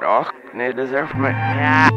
dog. They deserve me. Yeah.